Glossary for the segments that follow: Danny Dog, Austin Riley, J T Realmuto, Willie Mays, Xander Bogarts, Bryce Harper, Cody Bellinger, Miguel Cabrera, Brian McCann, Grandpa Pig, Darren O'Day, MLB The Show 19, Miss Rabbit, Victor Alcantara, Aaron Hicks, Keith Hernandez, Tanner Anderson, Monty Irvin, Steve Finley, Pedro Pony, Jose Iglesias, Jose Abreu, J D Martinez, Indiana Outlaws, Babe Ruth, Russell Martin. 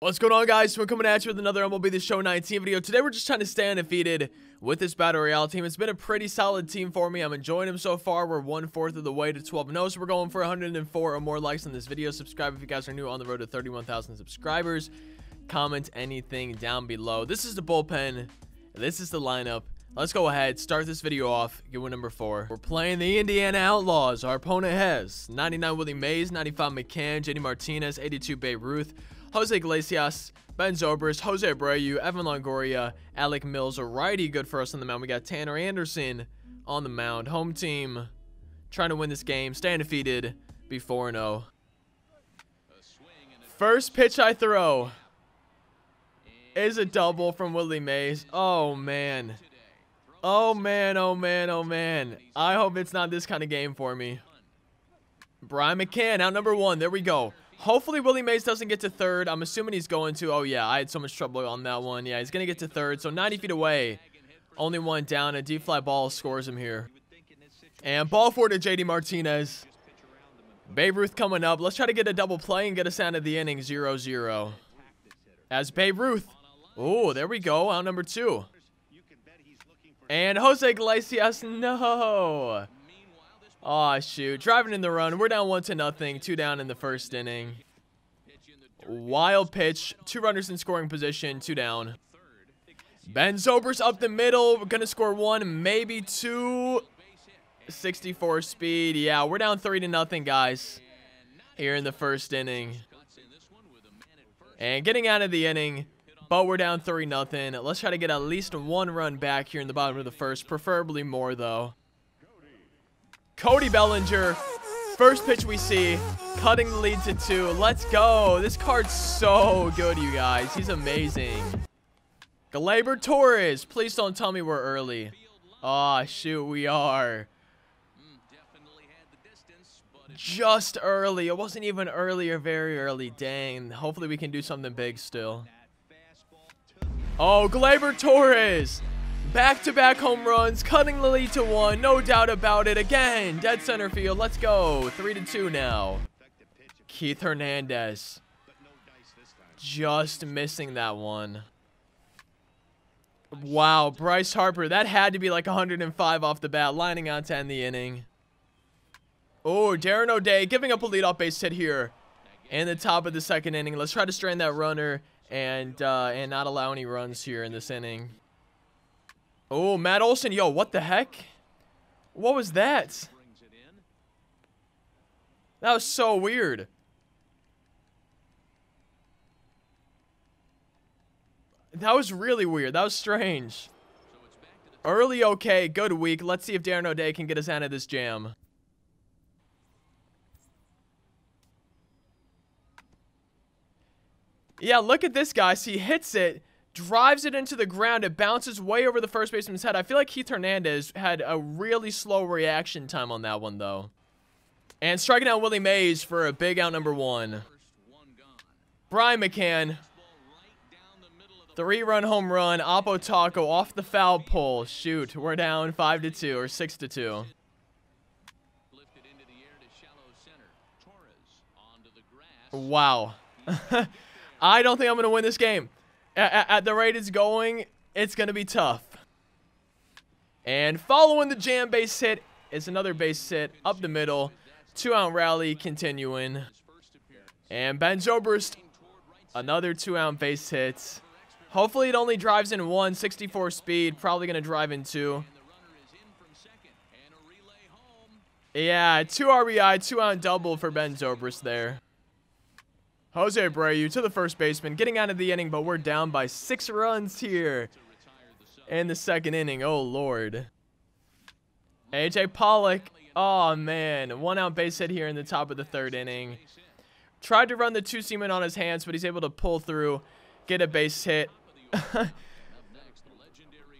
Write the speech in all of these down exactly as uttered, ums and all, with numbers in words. What's going on, guys? We're coming at you with another M L B The Show nineteen video. Today we're just trying to stay undefeated with this Battle Royale team. It's been a pretty solid team for me. I'm enjoying them so far. We're one-fourth of the way to twelve and oh, so we're going for one hundred and four or more likes on this video. Subscribe if you guys are new, on the road to thirty-one thousand subscribers. Comment anything down below. This is the bullpen. This is the lineup. Let's go ahead, start this video off, get win number four. We're playing the Indiana Outlaws. Our opponent has ninety-nine Willie Mays, ninety-five McCann, J D Martinez, eighty-two Babe Ruth, Jose Iglesias, Ben Zobrist, Jose Abreu, Evan Longoria, Alec Mills, a righty good for us on the mound. We got Tanner Anderson on the mound. Home team trying to win this game, stay undefeated, be four and oh. First pitch I throw is a double from Willie Mays. Oh, man. Oh, man, oh, man, oh, man. I hope it's not this kind of game for me. Brian McCann, out number one. There we go. Hopefully, Willie Mays doesn't get to third. I'm assuming he's going to. Oh, yeah, I had so much trouble on that one. Yeah, he's going to get to third. So, ninety feet away. Only one down. A deep fly ball scores him here. And ball four to J D Martinez. Babe Ruth coming up. Let's try to get a double play and get us out of the inning. zero zero. As Babe Ruth. Oh, there we go. Out number two. And Jose Iglesias, no. Aw, oh, shoot. Driving in the run. We're down one to nothing. Two down in the first inning. Wild pitch. Two runners in scoring position. Two down. Ben Zobrist up the middle. We're going to score one, maybe two. sixty-four speed. Yeah, we're down three to nothing, guys, here in the first inning. And getting out of the inning. But we're down three nothing. Let's try to get at least one run back here in the bottom of the first. Preferably more, though. Cody Bellinger. First pitch we see. Cutting the lead to two. Let's go. This card's so good, you guys. He's amazing. Gleyber Torres. Please don't tell me we're early. Aw, oh, shoot. We are. Just early. It wasn't even early or very early. Dang. Hopefully we can do something big still. Oh, Gleyber Torres, back-to-back home runs, cutting the lead to one, no doubt about it. Again, dead center field, let's go, three to two now. Keith Hernandez, just missing that one. Wow, Bryce Harper, that had to be like one hundred and five off the bat, lining on to end the inning. Oh, Darren O'Day giving up a leadoff base hit here in the top of the second inning. Let's try to strand that runner and uh and not allow any runs here in this inning. Oh, Matt Olson. Yo, what the heck? What was that? That was so weird. That was really weird. That was strange. Early, okay, good week. Let's see if Darren O'Day can get us out of this jam. Yeah, look at this, guys. He hits it, drives it into the ground. It bounces way over the first baseman's head. I feel like Keith Hernandez had a really slow reaction time on that one, though. And striking out Willie Mays for a big out number one. Brian McCann. Three-run home run. Oppo Taco off the foul pole. Shoot, we're down five to two or six to two. Wow. I don't think I'm going to win this game. At, at the rate it's going, it's going to be tough. And following the jam base hit is another base hit up the middle. Two-out rally continuing. And Ben Zobrist, another two-out base hit. Hopefully it only drives in one. sixty-four speed, probably going to drive in two. Yeah, two R B I, two-out double for Ben Zobrist there. Jose Abreu to the first baseman, getting out of the inning, but we're down by six runs here in the second inning. Oh, Lord. A J Pollock. Oh, man. One out base hit here in the top of the third inning. Tried to run the two-seaman on his hands, but he's able to pull through, get a base hit.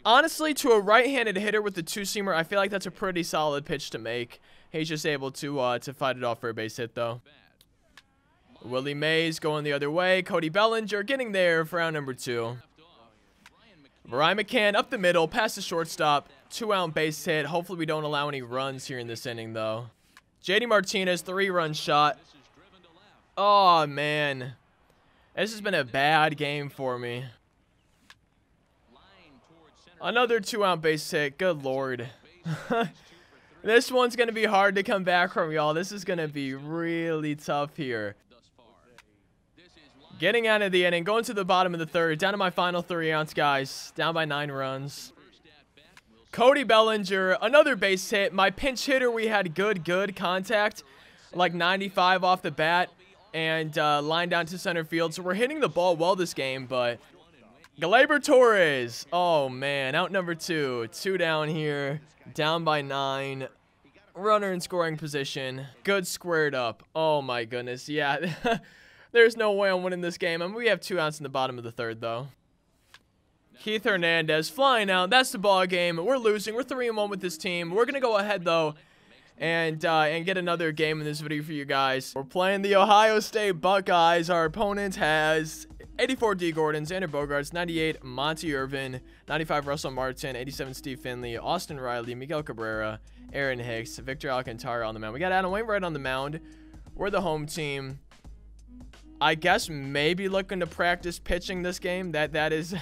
Honestly, to a right-handed hitter with the two-seamer, I feel like that's a pretty solid pitch to make. He's just able to, uh, to fight it off for a base hit, though. Willie Mays going the other way. Cody Bellinger getting there for round number two. Brian McCann up the middle, past the shortstop. Two-out base hit. Hopefully we don't allow any runs here in this inning, though. J D Martinez, three-run shot. Oh, man. This has been a bad game for me. Another two-out base hit. Good Lord. This one's going to be hard to come back from, y'all. This is going to be really tough here. Getting out of the inning. Going to the bottom of the third. Down to my final three outs, guys. Down by nine runs. Cody Bellinger. Another base hit. My pinch hitter, we had good, good contact. Like ninety-five off the bat. And uh, line down to center field. So we're hitting the ball well this game, but... Gleyber Torres. Oh, man. Out number two. Two down here. Down by nine. Runner in scoring position. Good squared up. Oh, my goodness. Yeah. There's no way I'm winning this game. I mean, we have two outs in the bottom of the third, though. Keith Hernandez flying out. That's the ball game. We're losing. We're three and one with this team. We're going to go ahead, though, and uh, and get another game in this video for you guys. We're playing the Ohio State Buckeyes. Our opponent has... eighty-four D. Gordon, Xander Bogarts, ninety-eight Monty Irvin, ninety-five Russell Martin, eighty-seven Steve Finley, Austin Riley, Miguel Cabrera, Aaron Hicks, Victor Alcantara on the mound. We got Adam Wainwright on the mound. We're the home team. I guess maybe looking to practice pitching this game. That that is,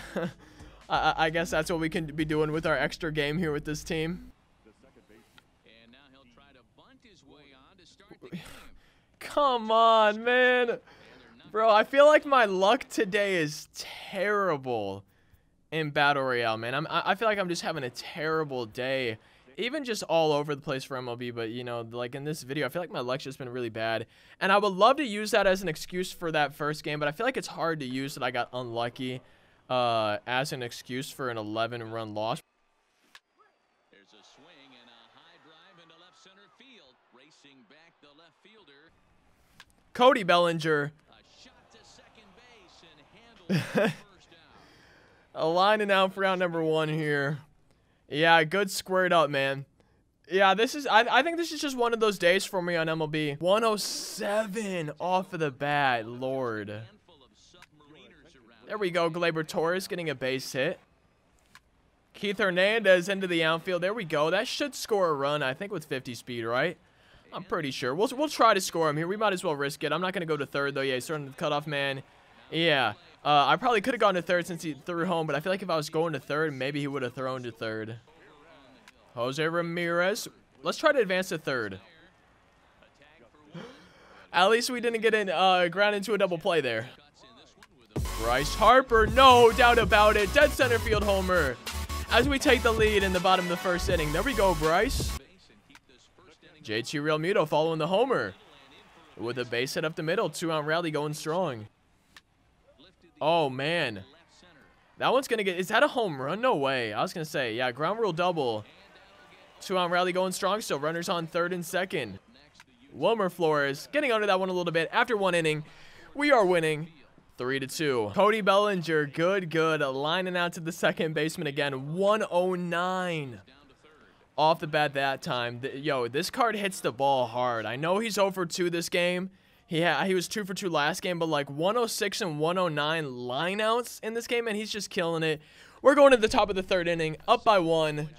I, I guess that's what we can be doing with our extra game here with this team. And now he'll try to bunt his way on to start the game. Come on, man. Bro, I feel like my luck today is terrible in Battle Royale, man. I'm, I feel like I'm just having a terrible day. Even just all over the place for M L B, but, you know, like in this video, I feel like my luck's just been really bad. And I would love to use that as an excuse for that first game, but I feel like it's hard to use that I got unlucky uh, as an excuse for an eleven run loss. There's a swing and a high drive into left center field. Racing back the left fielder. Cody Bellinger. A line and out for round number one here. Yeah, good squared up, man. Yeah, this is, I, I think this is just one of those days for me on M L B. one oh seven off of the bat, Lord. There we go, Gleyber Torres getting a base hit. Keith Hernandez into the outfield. There we go. That should score a run, I think, with fifty speed, right? I'm pretty sure. We'll, we'll try to score him here. We might as well risk it. I'm not going to go to third, though. Yeah, he's starting the cutoff man. Yeah, uh, I probably could have gone to third since he threw home, but I feel like if I was going to third, maybe he would have thrown to third. Jose Ramirez. Let's try to advance to third. At least we didn't get in, uh, ground into a double play there. Bryce Harper, no doubt about it. Dead center field homer as we take the lead in the bottom of the first inning. There we go, Bryce. J T Realmuto following the homer with a base hit up the middle. Two-out rally going strong. Oh, man. That one's going to get... Is that a home run? No way. I was going to say, yeah, ground rule double. Two-out rally going strong still. Runners on third and second. Wilmer Flores getting under that one a little bit. After one inning, we are winning three to two. Cody Bellinger, good, good. Lining out to the second baseman again. one oh nine off the bat that time. Yo, this card hits the ball hard. I know he's oh for two this game. Yeah, he was two for two last game, but like one oh six and one oh nine lineouts in this game, and he's just killing it. We're going to the top of the third inning, up by one.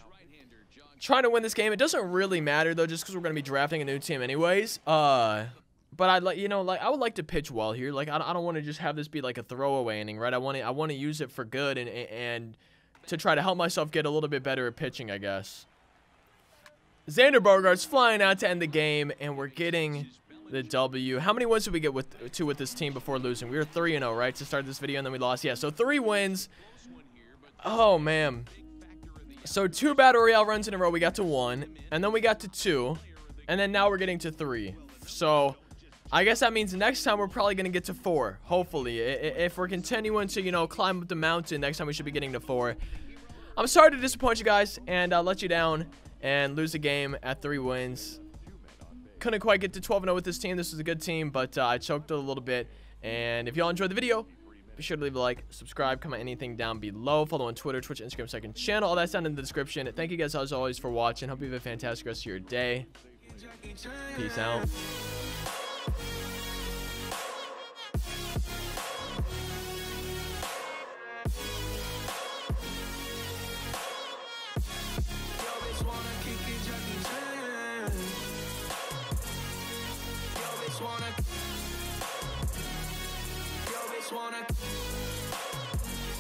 Trying to win this game. It doesn't really matter, though, just because we're going to be drafting a new team anyways. Uh, but I'd like, you know, like I would like to pitch well here. Like I, I don't want to just have this be like a throwaway inning, right? I want to I want to use it for good and and to try to help myself get a little bit better at pitching, I guess. Xander Bogarts flying out to end the game, and we're getting the W. How many wins did we get with to with this team before losing? We were three and oh, right, to start this video, and then we lost. Yeah, so three wins. Oh, man. So two Battle Royale runs in a row. We got to one, and then we got to two, and then now we're getting to three. So I guess that means next time we're probably going to get to four, hopefully. If we're continuing to, you know, climb up the mountain, next time we should be getting to four. I'm sorry to disappoint you guys and uh, let you down and lose a game at three wins. Couldn't quite get to twelve and oh with this team. This is a good team, but uh, I choked it a little bit. And if y'all enjoyed the video, be sure to leave a like, subscribe, comment anything down below. Follow on Twitter, Twitch, Instagram, second channel. All that's down in the description. Thank you guys as always for watching. Hope you have a fantastic rest of your day. Peace out. Wanna just wanna